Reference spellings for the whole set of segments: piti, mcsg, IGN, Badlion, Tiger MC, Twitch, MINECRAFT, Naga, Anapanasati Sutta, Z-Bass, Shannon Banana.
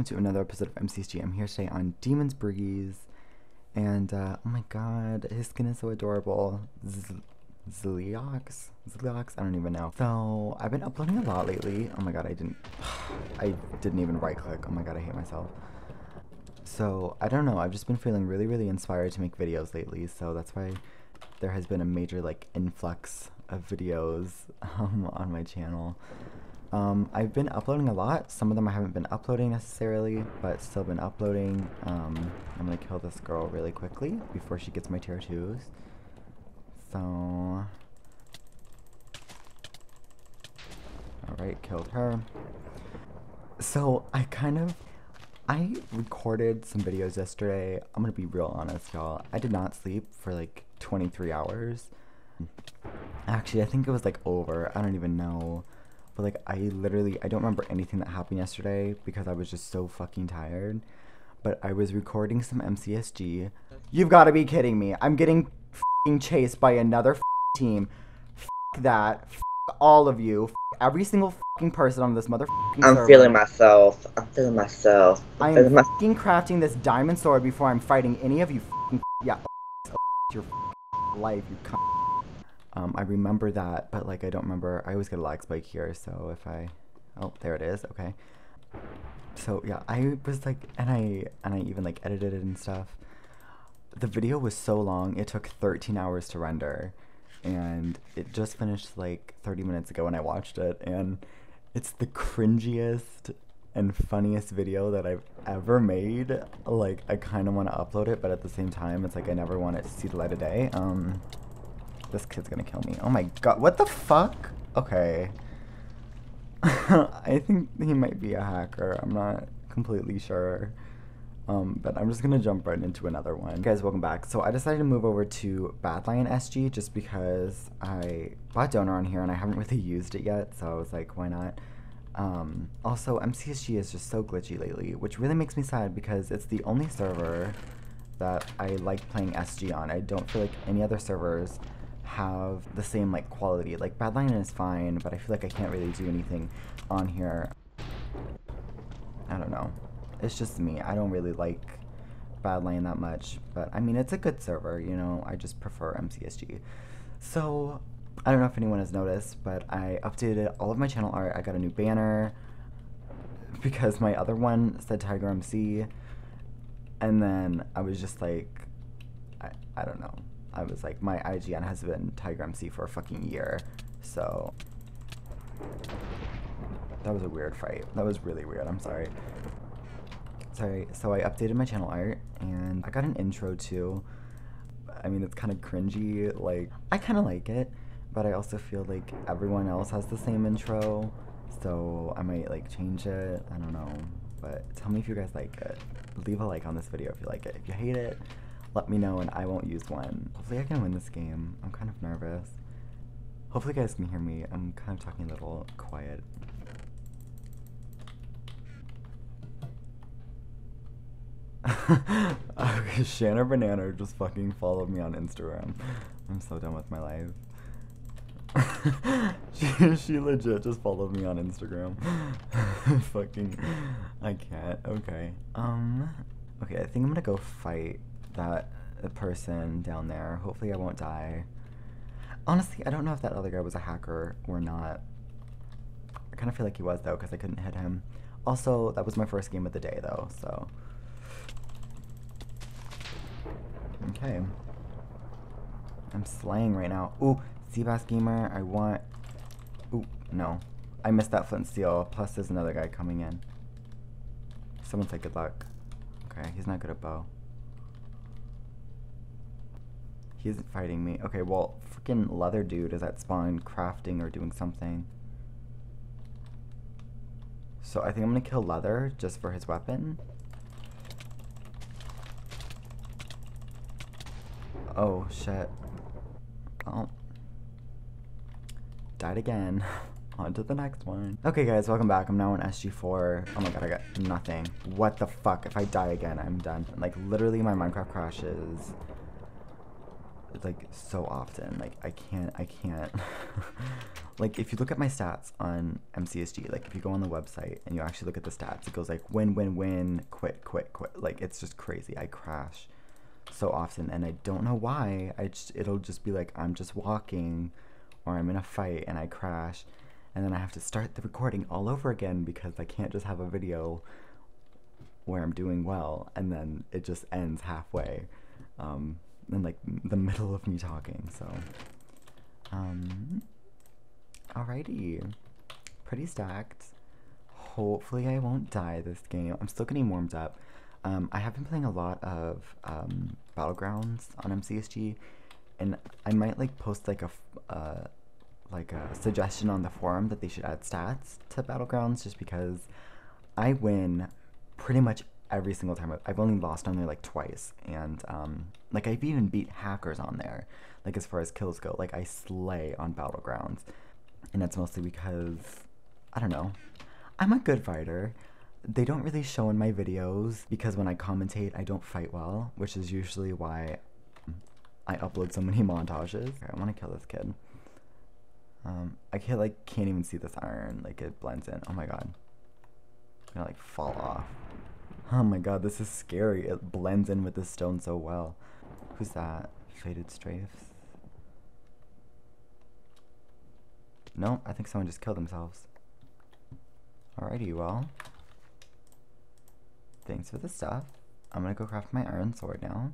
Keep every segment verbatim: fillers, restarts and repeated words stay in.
welcome to another episode of M C S G. I'm here today on Demons Breeze, and uh, oh my god, his skin is so adorable. Zleox? Zleox? I don't even know. So, I've been uploading a lot lately. Oh my god, I didn't, I didn't even right click. Oh my god, I hate myself. So, I don't know, I've just been feeling really, really inspired to make videos lately, so that's why there has been a major, like, influx of videos um, on my channel. Um, I've been uploading a lot. Some of them I haven't been uploading necessarily, but still been uploading. Um, I'm gonna kill this girl really quickly before she gets my tier twos. So... Alright, killed her. So, I kind of... I recorded some videos yesterday. I'm gonna be real honest, y'all. I did not sleep for like twenty-three hours. Actually, I think it was like over. I don't even know. But like, I literally, I don't remember anything that happened yesterday because I was just so fucking tired. But I was recording some M C S G. You've got to be kidding me. I'm getting f***ing chased by another f***ing team. F*** that. F*** all of you. F*** every single f***ing person on this mother f***ing server. I'm feeling myself. I'm feeling myself. I'm feeling I am f***ing crafting this diamond sword before I'm fighting any of you f***ing yeah, oh, oh, your f***ing life, you cunt. Um, I remember that, but like I don't remember. I always get a lag spike here, so if I, oh, there it is. Okay. So yeah, I was like, and I and I even like edited it and stuff. The video was so long; it took thirteen hours to render, and it just finished like thirty minutes ago when I watched it, and it's the cringiest and funniest video that I've ever made. Like I kind of want to upload it, but at the same time, it's like I never want it to see the light of day. Um. This kid's gonna kill me. Oh my god, what the fuck? Okay. I think he might be a hacker. I'm not completely sure. Um, but I'm just gonna jump right into another one. Guys, welcome back. So I decided to move over to Badlion S G just because I bought Donor on here and I haven't really used it yet. So I was like, why not? Um, also, M C S G is just so glitchy lately, which really makes me sad because it's the only server that I like playing S G on. I don't feel like any other servers have the same like quality. Like Badlion is fine, but I feel like I can't really do anything on here. I don't know. It's just me. I don't really like Badlion that much, but I mean it's a good server, you know. I just prefer M C S G. So I don't know if anyone has noticed, but I updated all of my channel art. I got a new banner because my other one said Tiger M C, and then I was just like, I, I don't know. I was like, my I G N has been Tiger M C for a fucking year, so that was a weird fight. That was really weird. I'm sorry. Sorry. So I updated my channel art, and I got an intro too. I mean, it's kind of cringy. Like, I kind of like it, but I also feel like everyone else has the same intro, so I might like change it. I don't know. But tell me if you guys like it. Leave a like on this video if you like it. If you hate it, let me know and I won't use one. Hopefully I can win this game. I'm kind of nervous. Hopefully you guys can hear me. I'm kind of talking a little quiet. Okay, Shannon Banana just fucking followed me on Instagram. I'm so done with my life. she, she legit just followed me on Instagram. Fucking, I can't. Okay. Um, okay, I think I'm gonna go fight that person down there. Hopefully I won't die. Honestly, I don't know if that other guy was a hacker or not. I kind of feel like he was, though, because I couldn't hit him. Also, that was my first game of the day, though, so... Okay. I'm slaying right now. Ooh, Z-Bass Gamer, I want... Ooh, no. I missed that flint and steel, plus there's another guy coming in. Someone say good luck. Okay, he's not good at bow. He isn't fighting me. Okay, well, freaking leather dude is at spawn crafting or doing something. So I think I'm gonna kill leather just for his weapon. Oh, shit. Oh. Died again. On to the next one. Okay, guys, welcome back. I'm now on S G four. Oh my god, I got nothing. What the fuck? If I die again, I'm done. Like, literally, my Minecraft crashes like so often. Like I can't, I can't. Like if you look at my stats on M C S G, like if you go on the website and you actually look at the stats, it goes like win, win, win, quit, quit, quit. Like it's just crazy. I crash so often and I don't know why. I just, it'll just be like I'm just walking or I'm in a fight and I crash and then I have to start the recording all over again because I can't just have a video where I'm doing well and then it just ends halfway um, in like the middle of me talking. So um, alrighty, pretty stacked. Hopefully I won't die this game. I'm still getting warmed up. Um, I have been playing a lot of um, Battlegrounds on M C S G, and I might like post like a uh, like a suggestion on the forum that they should add stats to Battlegrounds, just because I win pretty much every single time. I've only lost on there like twice, and um, like I've even beat hackers on there. Like as far as kills go, like I slay on Battlegrounds, and that's mostly because I don't know. I'm a good fighter. They don't really show in my videos because when I commentate, I don't fight well, which is usually why I upload so many montages. I want to kill this kid. Um, I can't like can't even see this iron. Like it blends in. Oh my god. I'm gonna like fall off. Oh my god, this is scary. It blends in with the stone so well. Who's that? Faded Strafes. No, I think someone just killed themselves. Alrighty, well. Thanks for the stuff. I'm gonna go craft my iron sword now.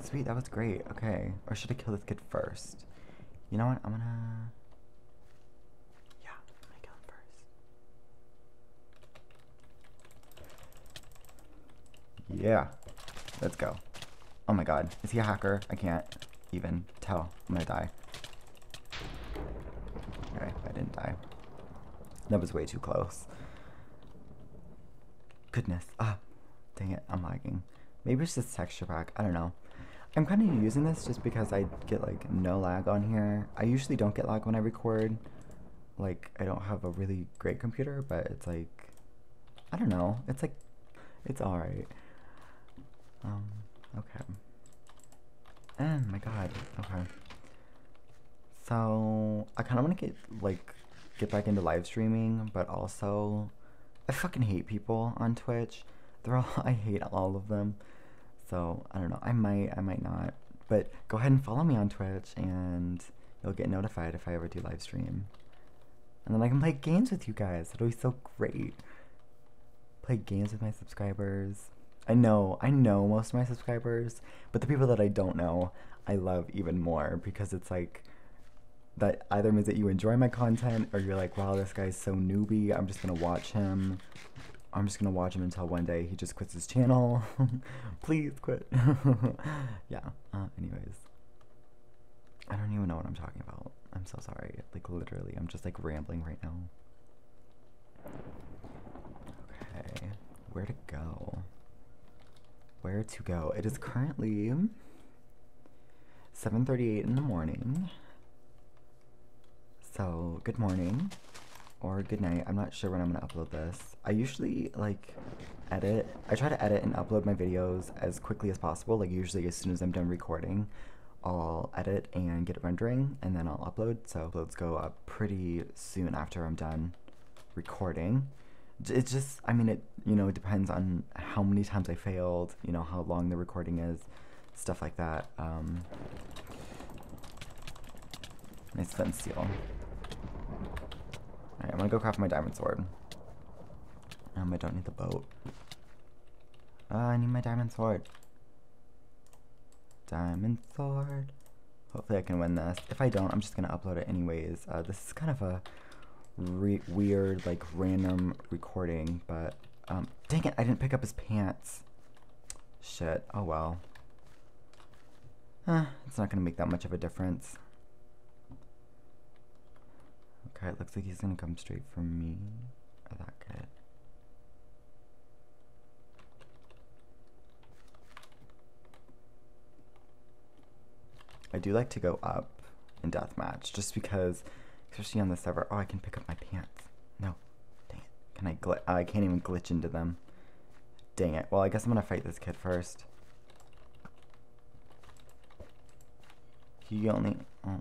Sweet, that was great. Okay. Or should I kill this kid first? You know what? I'm gonna... Yeah, I'm gonna kill him first. Yeah. Let's go. Oh my god. Is he a hacker? I can't even tell. I'm gonna die. Alright, I didn't die. That was way too close. Goodness, ah, dang it, I'm lagging. Maybe it's just texture pack, I don't know. I'm kind of using this just because I get like no lag on here. I usually don't get lag when I record. Like, I don't have a really great computer, but it's like, I don't know. It's like, it's all right. Um, okay. Oh my god, okay. So, I kind of want to get like, get back into live streaming, but also, I fucking hate people on Twitch. They're all, I hate all of them. So, I don't know. I might, I might not. But go ahead and follow me on Twitch and you'll get notified if I ever do live stream. And then I can play games with you guys. It'll be so great. Play games with my subscribers. I know, I know most of my subscribers, but the people that I don't know, I love even more because it's like, that either means that you enjoy my content or you're like, wow, this guy's so newbie, I'm just gonna watch him. I'm just gonna watch him until one day he just quits his channel. Please quit. Yeah, uh, anyways. I don't even know what I'm talking about. I'm so sorry. Like, literally, I'm just like rambling right now. Okay, where to go? Where to go? It is currently seven thirty-eight in the morning. So, good morning, or good night. I'm not sure when I'm gonna upload this. I usually, like, edit. I try to edit and upload my videos as quickly as possible. Like, usually as soon as I'm done recording, I'll edit and get it rendering, and then I'll upload. So, uploads go up pretty soon after I'm done recording. It just, I mean, it, you know, it depends on how many times I failed, you know, how long the recording is, stuff like that. Um, nice flint and steel. Alright, I'm gonna go craft my diamond sword. Um, I don't need the boat. Uh, I need my diamond sword. Diamond sword. Hopefully I can win this. If I don't, I'm just gonna upload it anyways. Uh, this is kind of a re weird, like, random recording, but, um, dang it, I didn't pick up his pants. Shit, oh well. Eh, it's not gonna make that much of a difference. Alright, looks like he's gonna come straight for me. Oh, that kid. I do like to go up in deathmatch, just because, especially on the server. Oh, I can pick up my pants. No, dang it. Can I gl- oh, I can't even glitch into them. Dang it. Well, I guess I'm gonna fight this kid first. you only oh.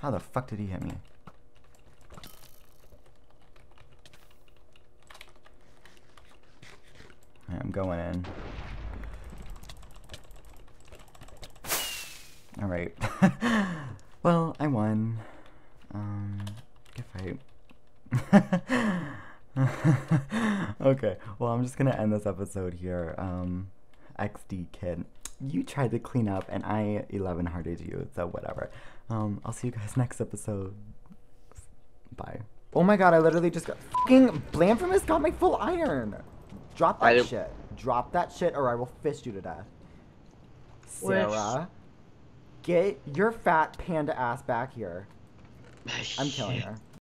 How the fuck did he hit me? Right, I'm going in. Alright. Well, I won. Um, good fight. Okay, well, I'm just gonna end this episode here. Um, X D Kid, you tried to clean up and I eleven hearted you, so whatever. Um, I'll see you guys next episode. Bye. Oh my god, I literally just got fucking Blamfamous got my full iron. Drop that I shit. Don't... Drop that shit or I will fist you to death. Sarah, Which... get your fat panda ass back here. I'm killing her.